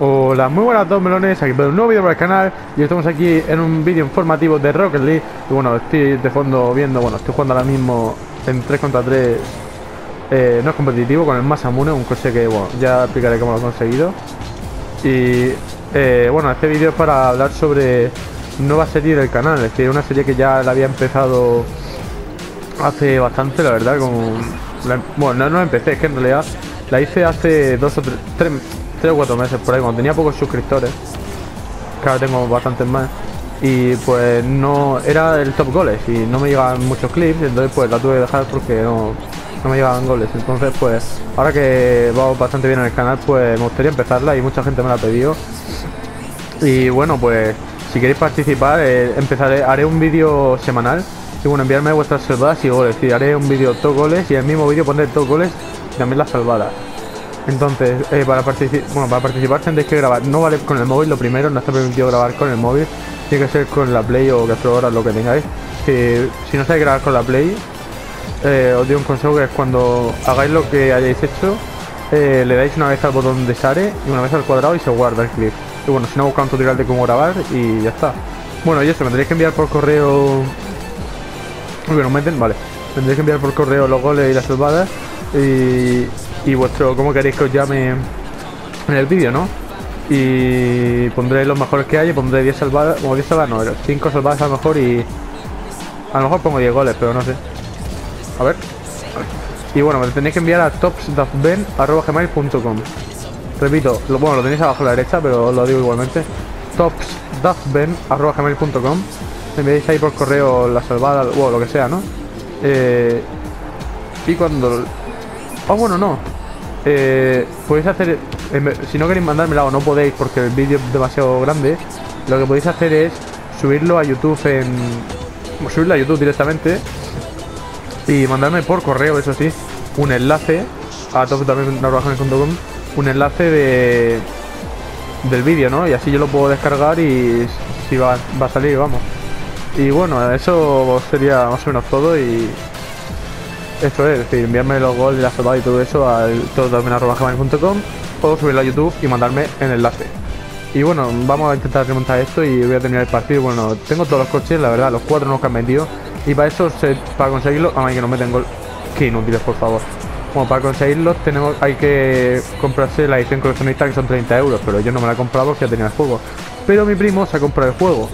Hola, muy buenas dos melones, aquí para un nuevo vídeo para el canal. Y estamos aquí en un vídeo informativo de Rocket League. Y bueno, estoy de fondo viendo, bueno, estoy jugando ahora mismo en 3 contra 3, no es competitivo, con el Masamune, un coche que, bueno, ya explicaré cómo lo he conseguido. Y bueno, este vídeo es para hablar sobre nueva serie del canal, es decir, una serie que ya la había empezado hace bastante, la verdad, bueno, no la empecé, es que en realidad la hice hace 3 o 4 meses por ahí, cuando tenía pocos suscriptores, que ahora tengo bastantes más, y pues no, era el top goles y no me llegaban muchos clips, entonces pues la tuve que dejar porque no me llegaban goles. Entonces pues ahora que va bastante bien en el canal, pues me gustaría empezarla y mucha gente me la ha pedido. Y bueno, pues si queréis participar, haré un vídeo semanal. Y bueno, enviarme vuestras salvadas y goles. Y haré un vídeo top goles y en el mismo vídeo pondré top goles y también las salvadas. Entonces, para participar tendréis que grabar. No vale con el móvil, lo primero, no está permitido grabar con el móvil. Tiene que ser con la Play o Captura, lo que tengáis. Si no sabéis grabar con la Play, os doy un consejo, que es cuando hagáis lo que hayáis hecho, le dais una vez al botón de share y una vez al cuadrado y se guarda el clip. Y bueno, si no, busca un tutorial de cómo grabar y ya está. Bueno, y eso, me tendréis que enviar por correo. Tendréis que enviar por correo los goles y las salvadas y vuestro, cómo queréis que os llame en el vídeo, ¿no? Y pondré los mejores que hay, y pondré 10 salvadas, como 10 salvadas no, 5 salvadas a lo mejor, y a lo mejor pongo 10 goles, pero no sé. A ver. Y bueno, me tenéis que enviar a topsdafben@gmail.com. Repito, lo tenéis abajo a la derecha, pero os lo digo igualmente. topsdafben@gmail.com. Enviáis ahí por correo la salvada o lo que sea, ¿no? Y cuando... Oh, bueno, no. Podéis hacer... Si no queréis mandármela o no podéis porque el vídeo es demasiado grande, lo que podéis hacer es subirlo a YouTube subirlo a YouTube directamente y mandarme por correo, eso sí, un enlace a topsdafben@gmail.com, un enlace del vídeo, ¿no? Y así yo lo puedo descargar y si va a salir, vamos. Y bueno, eso sería más o menos todo, y eso es decir, enviarme los goles y las fotos y todo eso a topsdafben@gmail.com o subirlo a YouTube y mandarme el enlace. Y bueno, vamos a intentar remontar esto y voy a terminar el partido. Bueno, tengo todos los coches, la verdad, los 4 no que han metido, y para eso, para conseguirlo, a mí que no meten gol, que inútiles, por favor. Bueno, para conseguirlos hay que comprarse la edición coleccionista, que son 30 euros, pero yo no me la he comprado porque ya tenía el juego, pero mi primo se ha comprado el juego,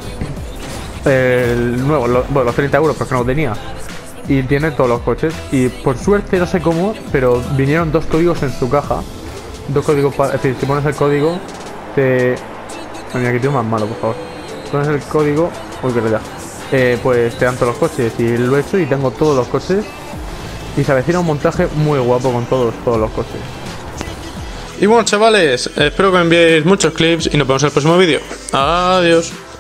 el nuevo, los 30 euros, porque no lo tenía, y tiene todos los coches. Y por suerte, no sé cómo, pero vinieron 2 códigos en su caja, 2 códigos para, es decir, si pones el código te... Mira, que tío más malo, por favor. Pones el código, uy, que realidad, pues te dan todos los coches, y lo he hecho y tengo todos los coches. Y se avecina un montaje muy guapo con todos los coches. Y bueno, chavales, espero que me enviéis muchos clips y nos vemos en el próximo vídeo. Adiós.